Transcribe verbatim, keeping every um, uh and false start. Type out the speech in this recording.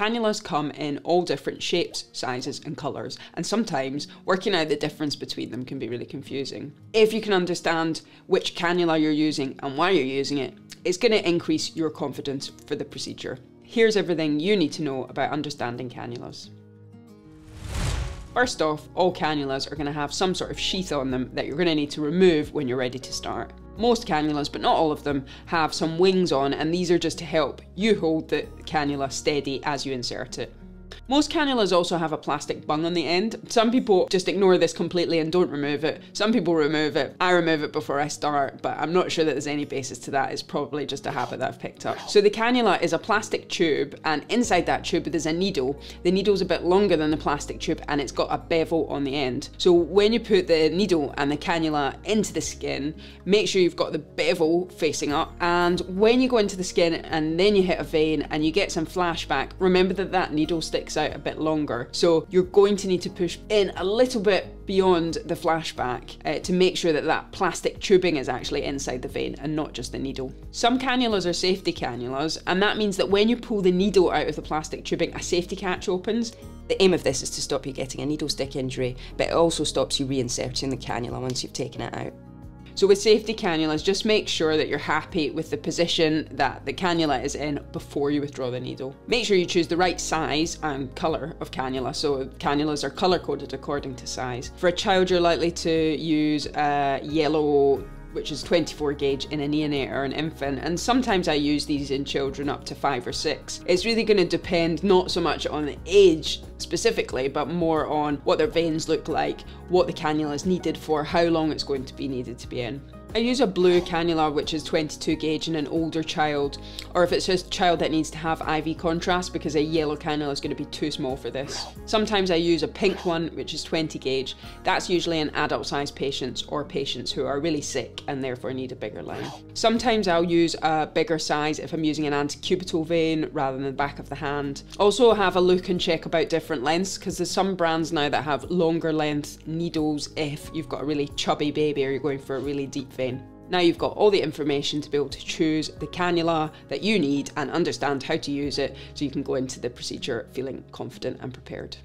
Cannulas come in all different shapes, sizes and colours, and sometimes working out the difference between them can be really confusing. If you can understand which cannula you're using and why you're using it, it's going to increase your confidence for the procedure. Here's everything you need to know about understanding cannulas. First off, all cannulas are going to have some sort of sheath on them that you're going to need to remove when you're ready to start. Most cannulas, but not all of them, have some wings on, and these are just to help you hold the cannula steady as you insert it. Most cannulas also have a plastic bung on the end. Some people just ignore this completely and don't remove it. Some people remove it. I remove it before I start, but I'm not sure that there's any basis to that. It's probably just a habit that I've picked up. So the cannula is a plastic tube, and inside that tube there's a needle. The needle's a bit longer than the plastic tube, and it's got a bevel on the end. So when you put the needle and the cannula into the skin, make sure you've got the bevel facing up. And when you go into the skin and then you hit a vein and you get some flashback, remember that that needle sticks out a bit longer, so you're going to need to push in a little bit beyond the flashback uh, to make sure that that plastic tubing is actually inside the vein and not just the needle. Some cannulas are safety cannulas, and that means that when you pull the needle out of the plastic tubing, a safety catch opens. The aim of this is to stop you getting a needle stick injury, but it also stops you reinserting the cannula once you've taken it out. So with safety cannulas, just make sure that you're happy with the position that the cannula is in before you withdraw the needle. Make sure you choose the right size and colour of cannula, so cannulas are colour coded according to size. For a child, you're likely to use a yellow, which is twenty-four gauge in a neonate or an infant, and sometimes I use these in children up to five or six. It's really going to depend not so much on the age specifically, but more on what their veins look like, what the cannula is needed for, how long it's going to be needed to be in. I use a blue cannula, which is twenty-two gauge in an older child, or if it's just a child that needs to have I V contrast, because a yellow cannula is going to be too small for this. Sometimes I use a pink one, which is twenty gauge. That's usually in adult sized patients or patients who are really sick and therefore need a bigger line. Sometimes I'll use a bigger size if I'm using an antecubital vein rather than the back of the hand. Also have a look and check about different lengths, because there's some brands now that have longer length needles if you've got a really chubby baby or you're going for a really deep vein. Now you've got all the information to be able to choose the cannula that you need and understand how to use it, so you can go into the procedure feeling confident and prepared.